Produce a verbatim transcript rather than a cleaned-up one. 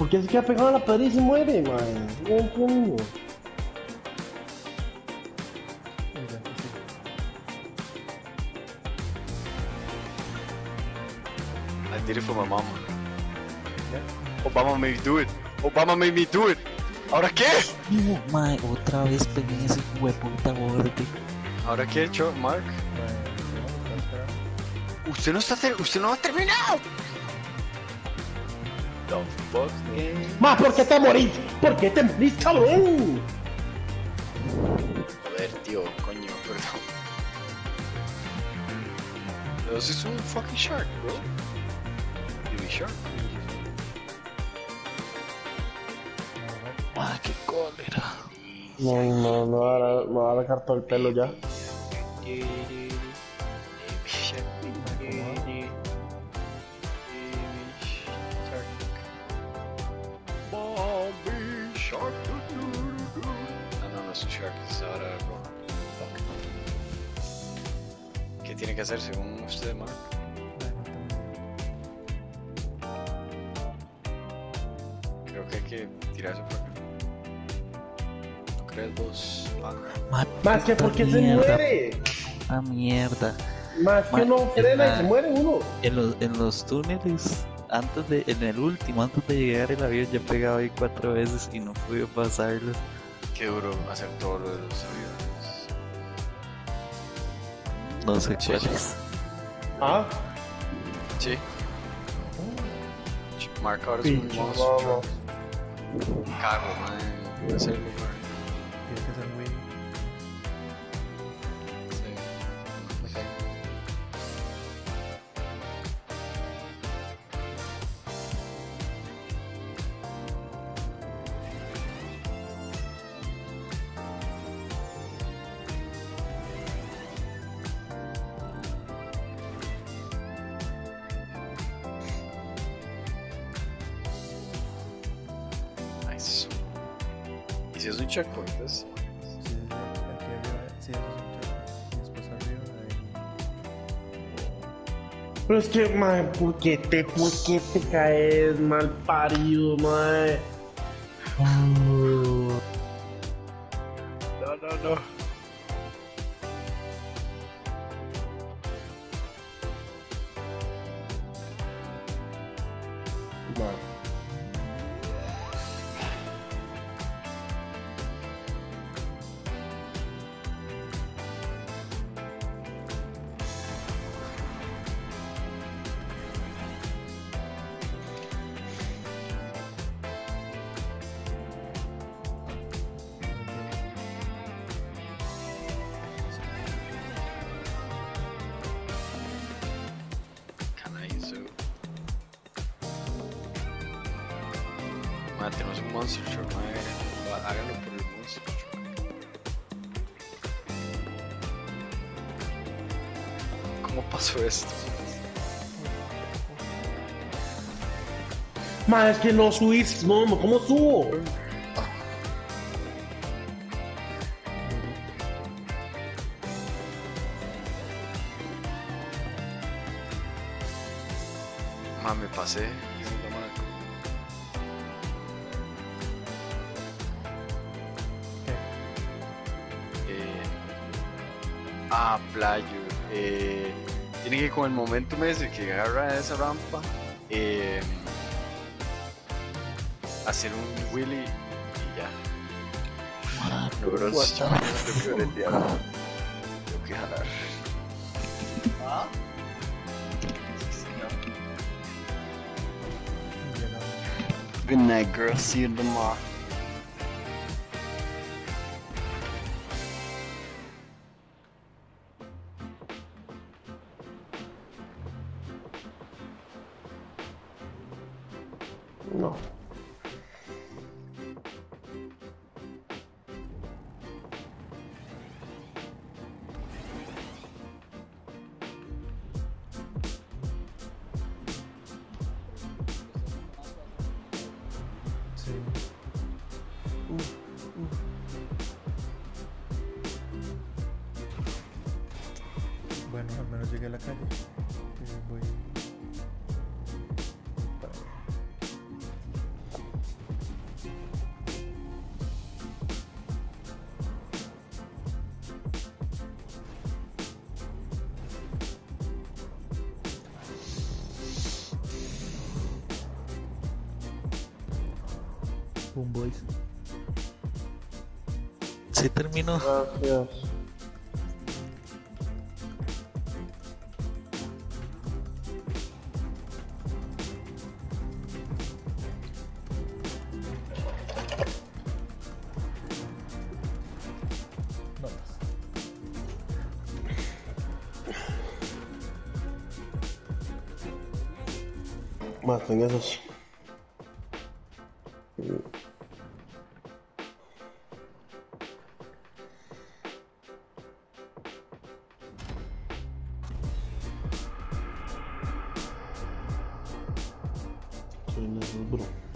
Porque se queda pegado a la pared y se muere, man. No entiendo. I did it for my mom. Yeah. Obama made me do it. Obama made me do it. ¿Ahora qué? No, man, otra vez pegué en ese hueputa gordo. ¿Ahora qué, Chuck, Mark? Usted no está usted no ha terminado. Más, ¿por qué te morís? ¿Por qué te morís, cabrón? Joder, tío, coño, perdón. Pero eso es un fucking shark, bro. Baby shark. Ah, qué cólera. No, no, no, ahora me va a dejar todo el pelo ya. ¿Qué tiene que hacer según usted, Mark? Creo que hay que tirar eso para acá. ¿No crees vos? Más, más que porque se muere. Ah, mierda. Más que no frena y se muere uno. En los, en los túneles, antes de, en el último, antes de llegar el avión, yo pegaba ahí cuatro veces y no pude pasarlo. Qué duro hacer todo lo de los aviones. No sé cuál es. ¿Ah? Sí. Mark ahora es un monstruo. Cago, man. Voy a hacerlo, man. Tiene que ser muy... Sí. Si es un checkpoint, ¿ves? Sí, aquí arriba, sí, eso es un checkpoint. Y después arriba, ahí. Pero es que, mae, ¿por qué te, por qué te caes mal parido, mae? No, no, no. No. Man, tenemos un monster truck, man. Háganlo por el monster truck. ¿Cómo pasó esto? Man, es que no subís, no, ¿cómo subo? Man, me pasé. Ah, playo. Eh, tiene que con el momentum ese que agarra esa rampa, eh, hacer un wheelie y ya. No, bro, es lo peor el diablo. Tengo que jalar. ¿Ah? Good night, girl. See you tomorrow. No. Sí. Uh, uh. Bueno, al menos llegué a la calle. Voy. Thank you. Boys. Sí, terminó. Gracias. Maten esos. Bro.